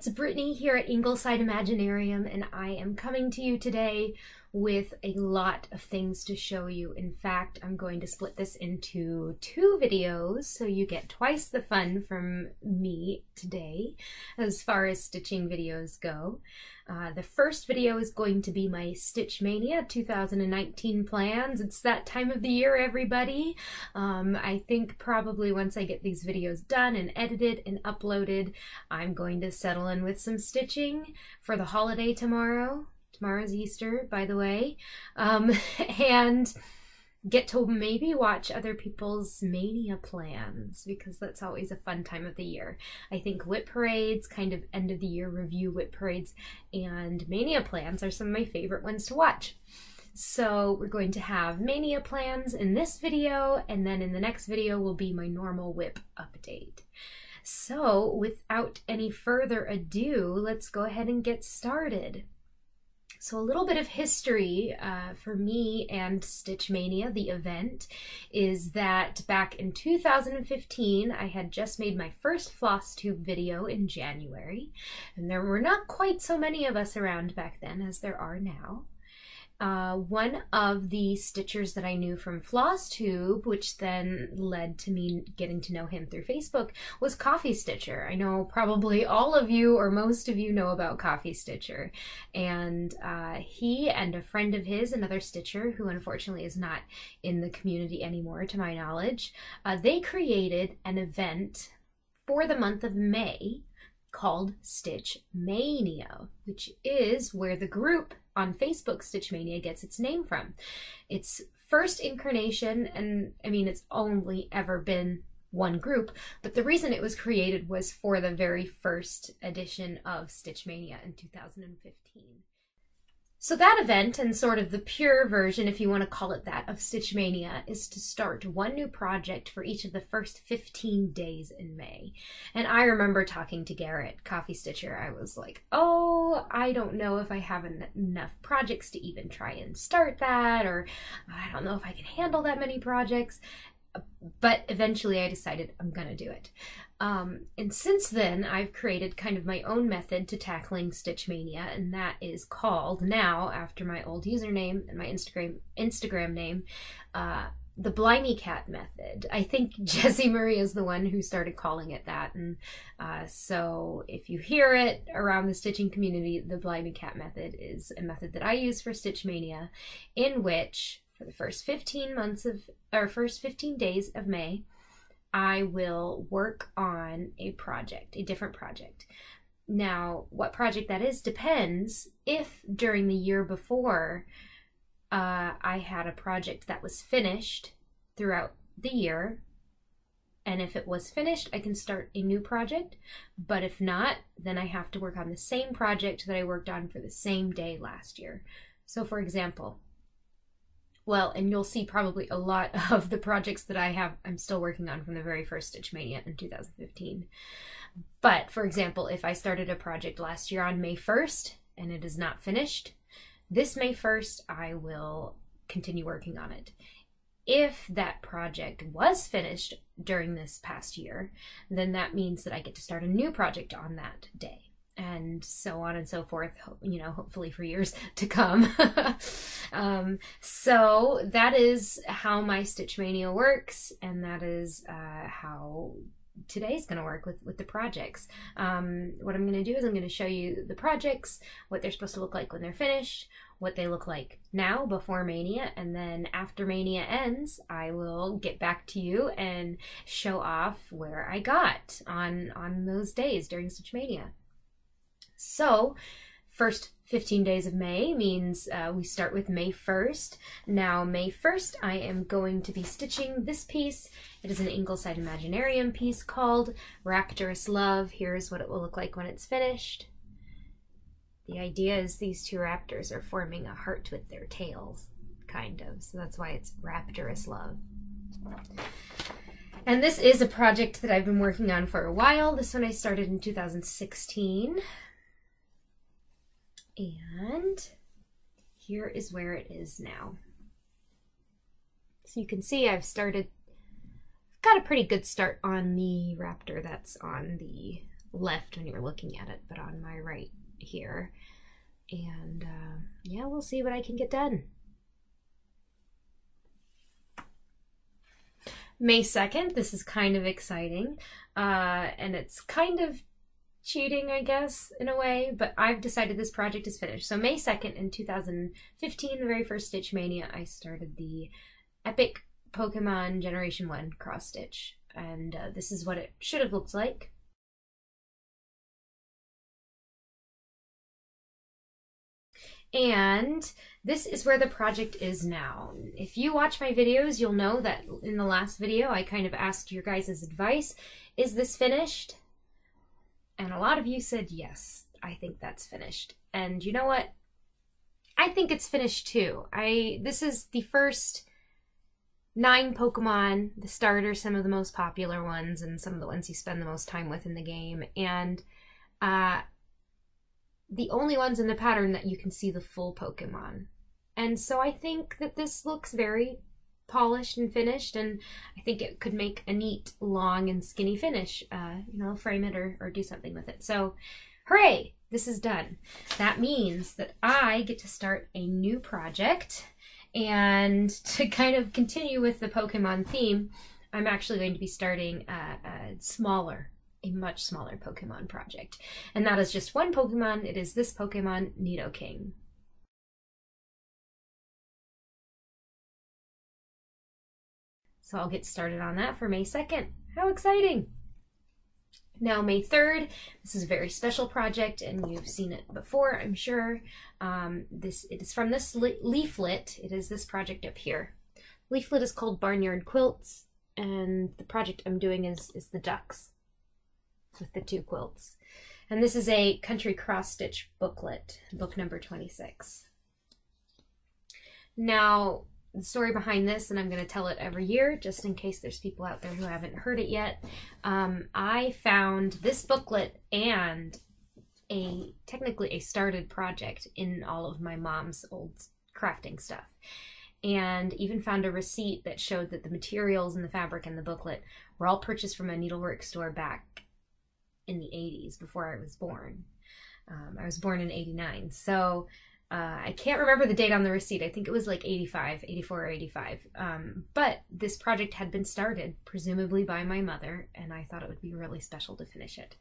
it's Brittany here at Ingleside Imaginarium, and I am coming to you today with a lot of things to show you. In fact, I'm going to split this into two videos, so you get twice the fun from me today as far as stitching videos go. The first video is going to be my Stitch Maynia 2019 plans. It's that time of the year, everybody. I think probably once I get these videos done and edited and uploaded, I'm going to settle in with some stitching for the holiday tomorrow. Tomorrow's Easter, by the way, and get to maybe watch other people's mania plans, because that's always a fun time of the year. I think whip parades, kind of end of the year review whip parades, and mania plans are some of my favorite ones to watch. So we're going to have mania plans in this video, and then in the next video will be my normal whip update. So without any further ado, let's go ahead and get started. So a little bit of history for me and Stitch Maynia, the event, is that back in 2015, I had just made my first FlossTube video in January, and there were not quite so many of us around back then as there are now. One of the stitchers that I knew from FlossTube, which then led to me getting to know him through Facebook, was Coffee Stitcher. I know probably all of you or most of you know about Coffee Stitcher. And he and a friend of his, another stitcher who unfortunately is not in the community anymore to my knowledge, they created an event for the month of May called Stitch Maynia, which is where the group on Facebook Stitch Maynia gets its name from. Its first incarnation, and I mean it's only ever been one group, but the reason it was created was for the very first edition of Stitch Maynia in 2015. So that event, and sort of the pure version, if you want to call it that, of Stitch Maynia is to start one new project for each of the first 15 days in May. And I remember talking to Garrett, Coffee Stitcher. I was like, oh, I don't know if I have enough projects to even try and start that, or I don't know if I can handle that many projects. But eventually I decided I'm gonna do it. And since then, I've created kind of my own method to tackling Stitch Maynia, and that is called, now after my old username and my Instagram name, The Blimey Cat method. I think Jessie Marie is the one who started calling it that, and so if you hear it around the stitching community, The Blimey Cat method is a method that I use for Stitch Maynia, in which for the first 15 days of May, I will work on a project, a different project. Now, what project that is depends if during the year before I had a project that was finished throughout the year, and if it was finished, I can start a new project, but if not, then I have to work on the same project that I worked on for the same day last year. So for example, well, and you'll see probably a lot of the projects that I'm still working on from the very first Stitch Maynia in 2015. But for example, if I started a project last year on May 1st and it is not finished, this May 1st, I will continue working on it. If that project was finished during this past year, then that means that I get to start a new project on that day. And so on and so forth, you know, hopefully for years to come. So that is how my Stitch Maynia works, and that is how today's going to work with the projects. What I'm going to do is I'm going to show you the projects, what they're supposed to look like when they're finished, what they look like now before Maynia, and then after Maynia ends, I will get back to you and show off where I got on those days during Stitch Maynia. So, first 15 days of May means we start with May 1st. Now, May 1st, I am going to be stitching this piece. It is an Ingleside Imaginarium piece called Raptor's Love. Here's what it will look like when it's finished. The idea is these two raptors are forming a heart with their tails, kind of. So that's why it's Raptor's Love. And this is a project that I've been working on for a while. This one I started in 2016. And here is where it is now. So you can see I've got a pretty good start on the raptor that's on the left when you're looking at it, but on my right here. And yeah, we'll see what I can get done. May 2nd, this is kind of exciting, and it's kind of cheating, I guess, in a way, but I've decided this project is finished. So May 2nd in 2015, the very first Stitch Mania, I started the Epic Pokemon Generation 1 Cross Stitch, and this is what it should have looked like. And this is where the project is now. If you watch my videos, you'll know that in the last video, I kind of asked your guys' advice. Is this finished? And a lot of you said, yes, I think that's finished. And you know what? I think it's finished too. This is the first 9 Pokemon, the starters, some of the most popular ones, and some of the ones you spend the most time with in the game. And, the only ones in the pattern that you can see the full Pokemon. And so I think that this looks very polished and finished, and I think it could make a neat, long, and skinny finish. You know, frame it or do something with it. So, hooray! This is done. That means that I get to start a new project, and to kind of continue with the Pokemon theme, I'm actually going to be starting a much smaller Pokemon project. And that is just one Pokemon. It is this Pokemon, Nidoking. So I'll get started on that for May 2nd. How exciting! Now May 3rd, this is a very special project, and you've seen it before, I'm sure. It is from this leaflet. It is this project up here. Leaflet is called Barnyard Quilts, and the project I'm doing is the ducks, with the 2 quilts. And this is a country cross stitch booklet, book number 26. Now, the story behind this, and I'm going to tell it every year just in case there's people out there who haven't heard it yet. I found this booklet and technically a started project in all of my mom's old crafting stuff, and even found a receipt that showed that the materials and the fabric and the booklet were all purchased from a needlework store back in the 80s, before I was born. I was born in 89, so I can't remember the date on the receipt. I think it was like 84 or 85. But this project had been started, presumably by my mother, and I thought it would be really special to finish it.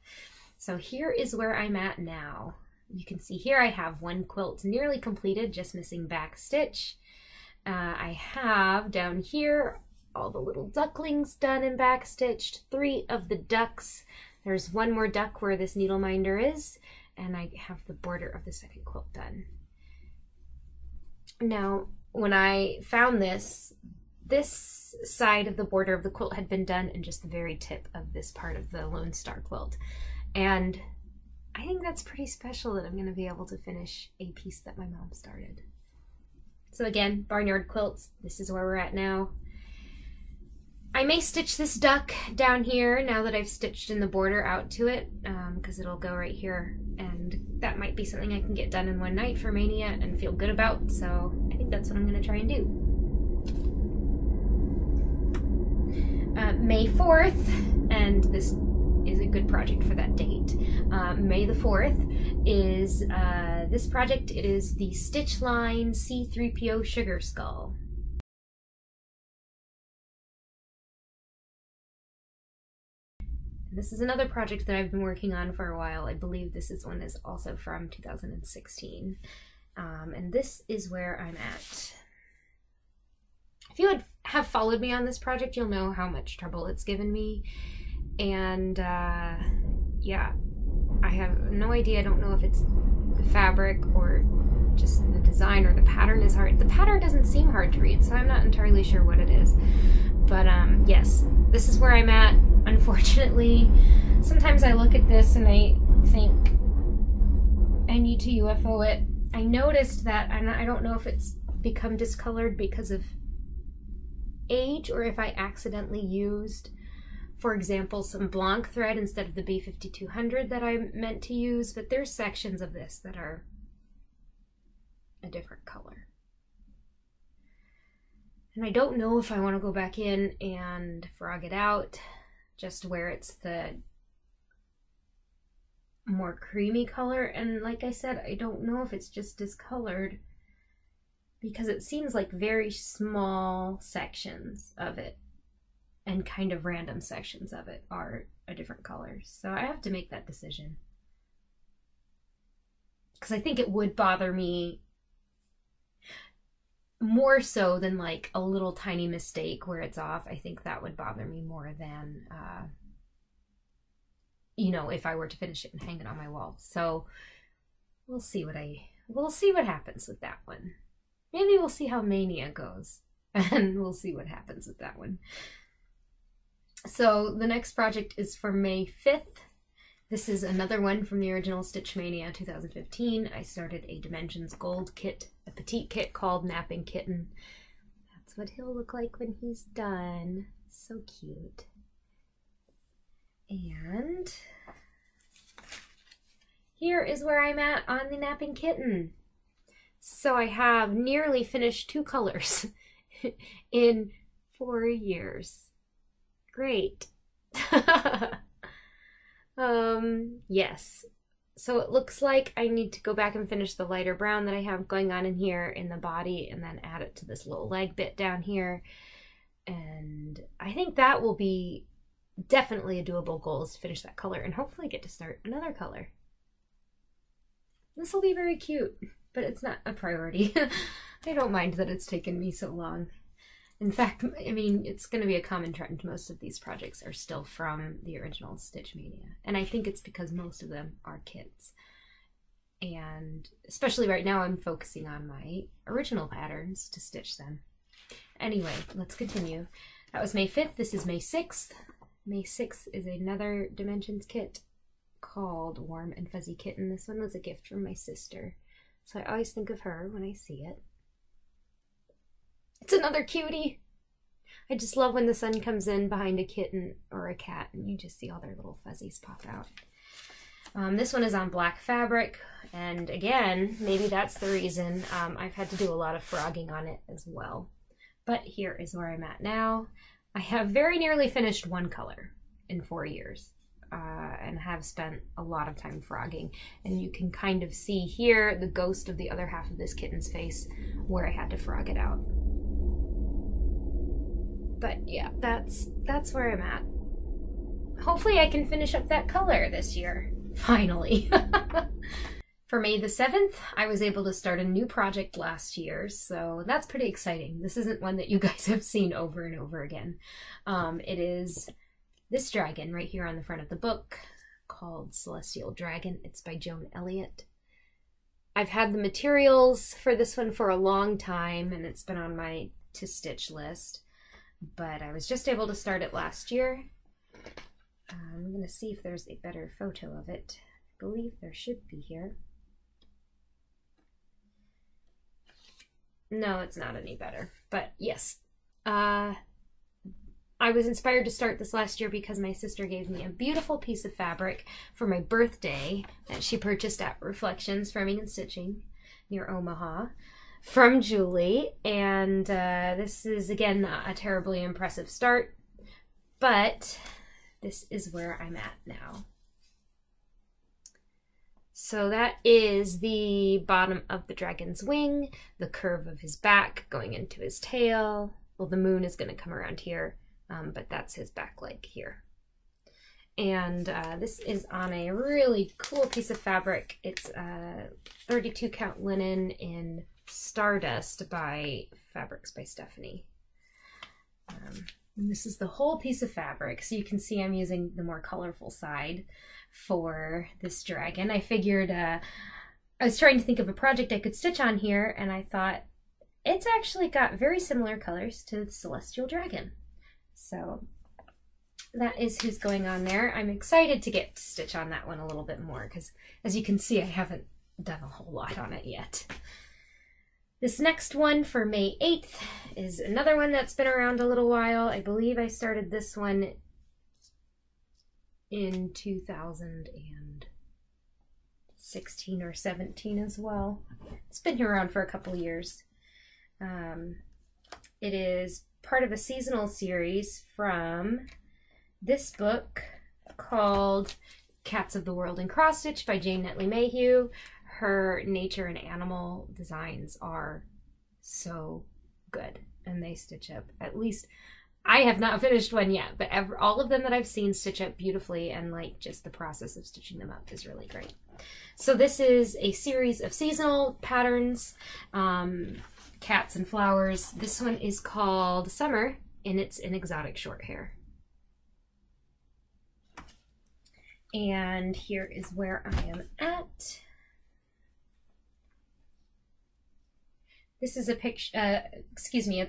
So here is where I'm at now. You can see here I have 1 quilt nearly completed, just missing back stitch. I have down here all the little ducklings done and back stitched, 3 of the ducks. There's 1 more duck where this needle minder is, and I have the border of the 2nd quilt done. Now, when I found this, this side of the border of the quilt had been done, and just the very tip of this part of the Lone Star quilt. And I think that's pretty special that I'm going to be able to finish a piece that my mom started. So again, Barnyard Quilts, this is where we're at now. I may stitch this duck down here now that I've stitched in the border out to it, because it'll go right here, and that might be something I can get done in one night for Mania and feel good about, so I think that's what I'm going to try and do. May 4th, and this is a good project for that date, May the 4th is this project. It is the Stitchline C3PO Sugar Skull. This is another project that I've been working on for a while. I believe this one is also from 2016. And this is where I'm at. If you have followed me on this project, you'll know how much trouble it's given me. And yeah, I have no idea. I don't know if it's the fabric or just the design or the pattern is hard. The pattern doesn't seem hard to read, so I'm not entirely sure what it is. But yes, this is where I'm at. Unfortunately, sometimes I look at this and I think I need to UFO it. I noticed that, and I don't know if it's become discolored because of age or if I accidentally used, for example, some Blanc thread instead of the B5200 that I meant to use, but there's sections of this that are a different color. And I don't know if I want to go back in and frog it out, just where it's the more creamy color, and like I said, I don't know if it's just discolored because it seems like very small sections of it and kind of random sections of it are a different color. So I have to make that decision, because I think it would bother me more so than like a little tiny mistake where it's off. I think that would bother me more than, you know, if I were to finish it and hang it on my wall. So we'll see what happens with that one. Maybe we'll see how Maynia goes and we'll see what happens with that one. So the next project is for May 5th. This is another one from the original Stitch Maynia 2015. I started a Dimensions Gold kit, a petite kit called Napping Kitten. That's what he'll look like when he's done. So cute. And here is where I'm at on the Napping Kitten. So I have nearly finished two colors in 4 years. Great. Yes, so it looks like I need to go back and finish the lighter brown that I have going on in here in the body and then add it to this little leg bit down here. And I think that will be definitely a doable goal, is to finish that color and hopefully get to start another color. This will be very cute, but it's not a priority. I don't mind that it's taken me so long. In fact, I mean, it's going to be a common trend. Most of these projects are still from the original Stitch Maynia, and I think it's because most of them are kits. And especially right now, I'm focusing on my original patterns to stitch them. Anyway, let's continue. That was May 5th. This is May 6th. May 6th is another Dimensions kit called Warm and Fuzzy Kitten. This one was a gift from my sister, so I always think of her when I see it. It's another cutie. I just love when the sun comes in behind a kitten or a cat and you just see all their little fuzzies pop out. This one is on black fabric, and again, maybe that's the reason I've had to do a lot of frogging on it as well. But here is where I'm at now. I have very nearly finished one color in 4 years, and have spent a lot of time frogging. And you can kind of see here the ghost of the other half of this kitten's face where I had to frog it out. But yeah, that's where I'm at. Hopefully I can finish up that color this year, finally. For May the 7th, I was able to start a new project last year, so that's pretty exciting. This isn't one that you guys have seen over and over again. It is this dragon right here on the front of the book called Celestial Dragon. It's by Joan Elliott. I've had the materials for this one for a long time, and it's been on my to stitch list. But I was just able to start it last year. I'm going to see if there's a better photo of it. I believe there should be here. No, it's not any better. But yes, I was inspired to start this last year because my sister gave me a beautiful piece of fabric for my birthday that she purchased at Reflections Framing and Stitching near Omaha, from Julie, and this is again not a terribly impressive start, but this is where I'm at now. So that is the bottom of the dragon's wing, the curve of his back going into his tail. Well, the moon is going to come around here, but that's his back leg here. And this is on a really cool piece of fabric. It's 32 count linen in Stardust by Fabrics by Stephanie. And this is the whole piece of fabric, so you can see I'm using the more colorful side for this dragon. I figured I was trying to think of a project I could stitch on here, and I thought it's actually got very similar colors to the Celestial Dragon. So that is who's going on there. I'm excited to get to stitch on that one a little bit more because, as you can see, I haven't done a whole lot on it yet. This next one for May 8th is another one that's been around a little while. I believe I started this one in 2016 or 17 as well. It's been around for a couple years. It is part of a seasonal series from this book called Cats of the World in Cross Stitch by Jane Netley Mayhew. Her nature and animal designs are so good, and they stitch up, at least I have not finished one yet, but all of them that I've seen stitch up beautifully, and like just the process of stitching them up is really great. So this is a series of seasonal patterns, cats and flowers. This one is called Summer, and it's an exotic short hair. And here is where I am at. This is a picture, a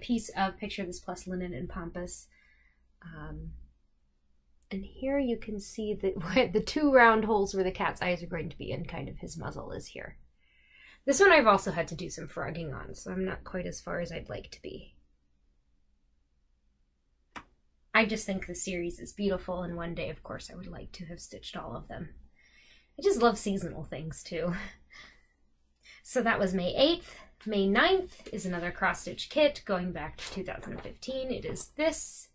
piece of Picture This Plus linen and Pompous. And here you can see that the two round holes where the cat's eyes are going to be in, kind of his muzzle is here. This one I've also had to do some frogging on, so I'm not quite as far as I'd like to be. I just think the series is beautiful, and one day, of course, I would like to have stitched all of them. I just love seasonal things, too. So that was May 8th. May 9th is another cross-stitch kit going back to 2015. It is this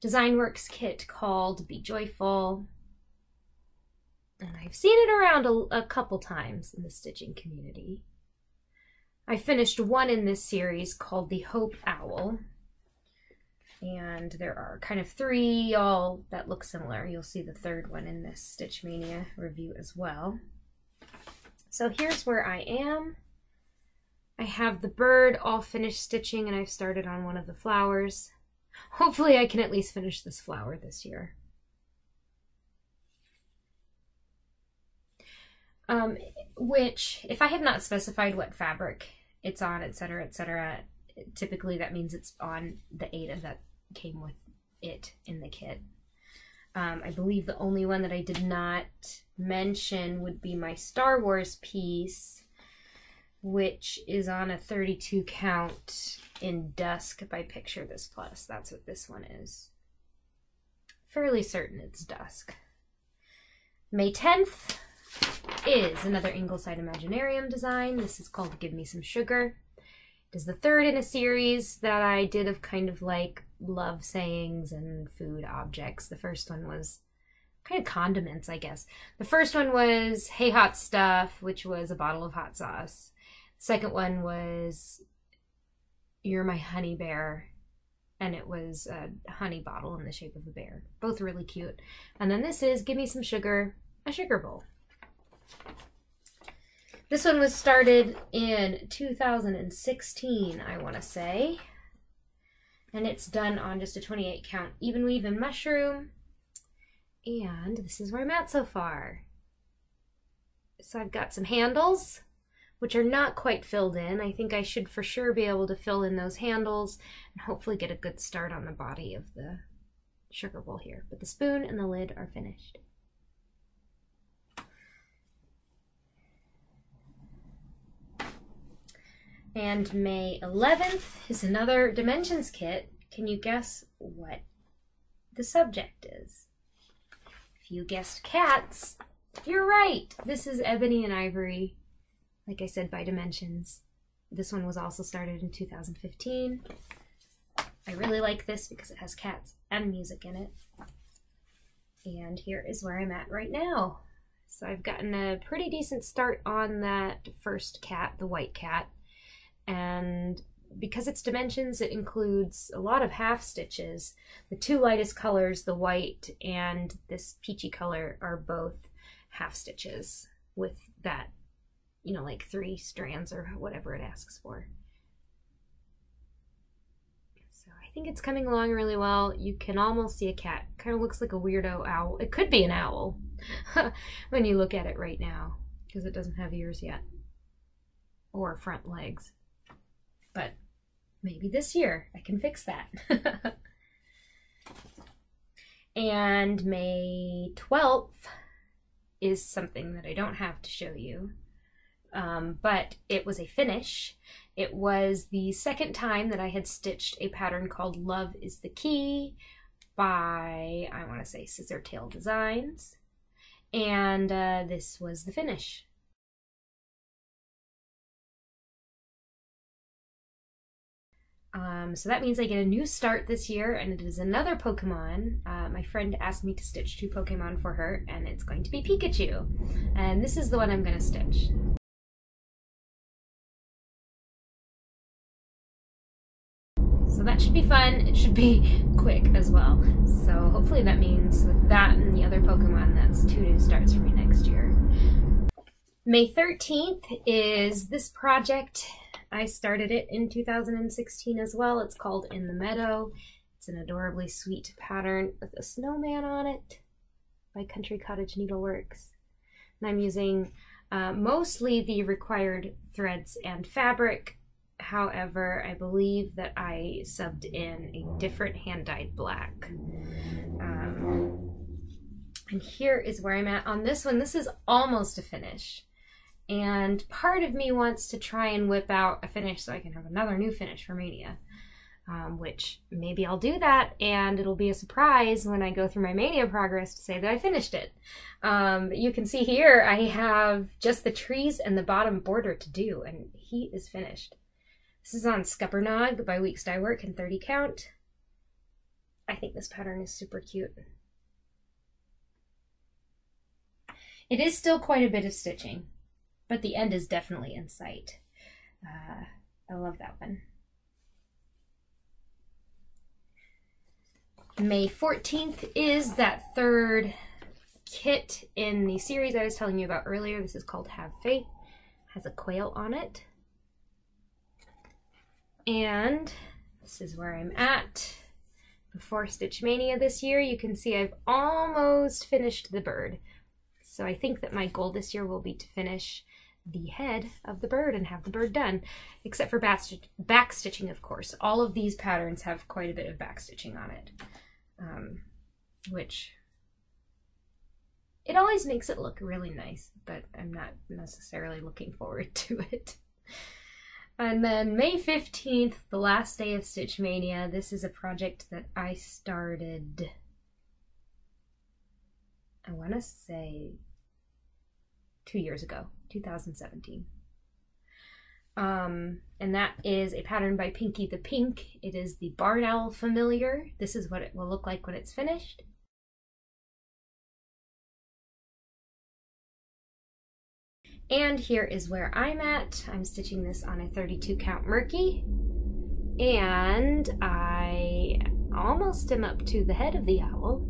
Design Works kit called Be Joyful. And I've seen it around a couple times in the stitching community. I finished one in this series called the Hope Owl. And there are kind of three all that look similar. You'll see the third one in this Stitch Mania review as well. So here's where I am. I have the bird all finished stitching, and I've started on one of the flowers. Hopefully I can at least finish this flower this year. Which, if I have not specified what fabric it's on, etc., etc., typically that means it's on the Ada that came with it in the kit. I believe the only one that I did not mention would be my Star Wars piece, which is on a 32 count in Dusk by Picture This Plus. That's what this one is. Fairly certain it's Dusk. May 10th is another Ingleside Imaginarium design. This is called Give Me Some Sugar. It is the third in a series that I did of kind of like love sayings and food objects. The first one was kind of condiments, I guess. The first one was Hey Hot Stuff, which was a bottle of hot sauce. Second one was You're My Honey Bear, and it was a honey bottle in the shape of a bear. Both really cute. And then this is Give Me Some Sugar, a sugar bowl. This one was started in 2016, I want to say. And it's done on just a 28 count even weave and mushroom. And this is where I'm at so far. So I've got some handles, which are not quite filled in. I think I should for sure be able to fill in those handles and hopefully get a good start on the body of the sugar bowl here. But the spoon and the lid are finished. And May 11th is another Dimensions kit. Can you guess what the subject is? If you guessed cats, you're right. This is Ebony and Ivory, like I said, by Dimensions. This one was also started in 2015. I really like this because it has cats and music in it. And here is where I'm at right now. So I've gotten a pretty decent start on that first cat, the white cat. And because it's Dimensions, it includes a lot of half stitches. The two lightest colors, the white and this peachy color, are both half stitches with that, you know, like three strands or whatever it asks for. So I think it's coming along really well. You can almost see a cat. Kind of looks like a weirdo owl. It could be an owl when you look at it right now, because it doesn't have ears yet or front legs. But maybe this year I can fix that. And May 12th is something that I don't have to show you. But it was a finish. It was the second time that I had stitched a pattern called Love is the Key by, I want to say, Scissor Tail Designs. And this was the finish. So that means I get a new start this year, and it is another Pokemon. My friend asked me to stitch 2 Pokemon for her, and it's going to be Pikachu. And this is the one I'm going to stitch. So that should be fun. It should be quick as well. So hopefully that means with that and the other Pokemon, that's 2 new starts for me next year. May 13th is this project. I started it in 2016 as well. It's called In the Meadow. It's an adorably sweet pattern with a snowman on it by Country Cottage Needleworks. And I'm using mostly the required threads and fabric. However, I believe that I subbed in a different hand-dyed black. And here is where I'm at on this one. This is almost a finish. And part of me wants to try and whip out a finish so I can have another new finish for Mania, which maybe I'll do that, and it'll be a surprise when I go through my Mania progress to say that I finished it. You can see here I have just the trees and the bottom border to do, and he is finished. This is on Scuppernog by Weeks Dye Work and 30 Count. I think this pattern is super cute. It is still quite a bit of stitching, but the end is definitely in sight. I love that one. May 14th is that third kit in the series I was telling you about earlier. This is called Have Faith. It has a quail on it. And this is where I'm at before Stitch Mania this year. You can see I've almost finished the bird. So I think that my goal this year will be to finish the head of the bird and have the bird done, except for back stitching, of course. All of these patterns have quite a bit of back stitching on it, which it always makes it look really nice, but I'm not necessarily looking forward to it. And then May 15th, the last day of Stitch Mania. This is a project that I started, I want to say 2 years ago, 2017. And that is a pattern by Pinky the Pink. It is the Barn Owl Familiar. This is what it will look like when it's finished. And here is where I'm at. I'm stitching this on a 32 count Murky. And I almost am up to the head of the owl.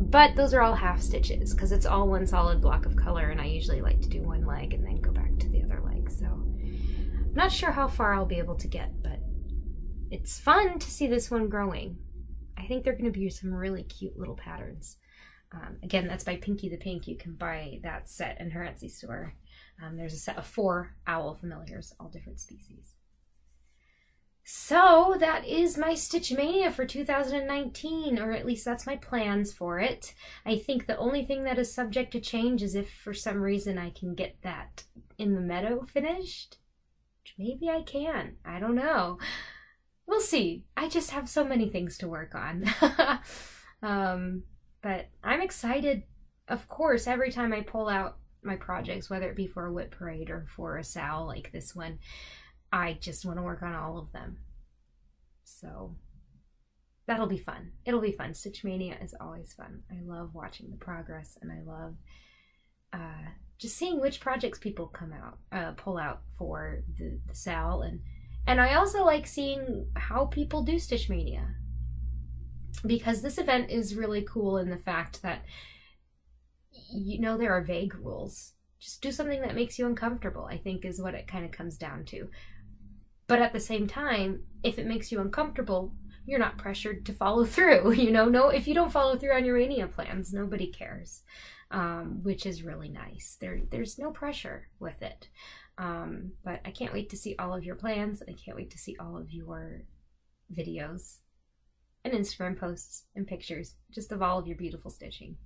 But those are all half stitches because it's all one solid block of color, and I usually like to do one leg and then go back to the other leg. So I'm not sure how far I'll be able to get, but it's fun to see this one growing. I think they're going to be some really cute little patterns. Again, that's by Pinky the Pink. You can buy that set in her Etsy store. There's a set of 4 owl familiars, all different species. So that is my Stitch Mania for 2019, or at least that's my plans for it. I think the only thing that is subject to change is if for some reason I can get that In the Meadow finished. Which maybe I can. I don't know. We'll see. I just have so many things to work on. But I'm excited, of course, every time I pull out my projects, whether it be for a whip parade or for a sow like this one. I just want to work on all of them. So that'll be fun. It'll be fun. Stitch Mania is always fun. I love watching the progress, and I love just seeing which projects people pull out for the SAL. And I also like seeing how people do Stitch Mania, because this event is really cool in the fact that, you know, there are vague rules. Just do something that makes you uncomfortable, I think, is what it kind of comes down to. But at the same time, if it makes you uncomfortable, you're not pressured to follow through. You know, no, if you don't follow through on your mania plans, nobody cares, which is really nice. There's no pressure with it. But I can't wait to see all of your plans. I can't wait to see all of your videos and Instagram posts and pictures, just of all of your beautiful stitching.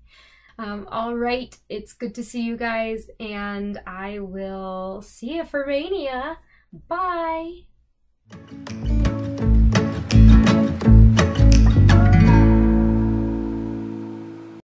All right, it's good to see you guys, and I will see you for Mania. Bye!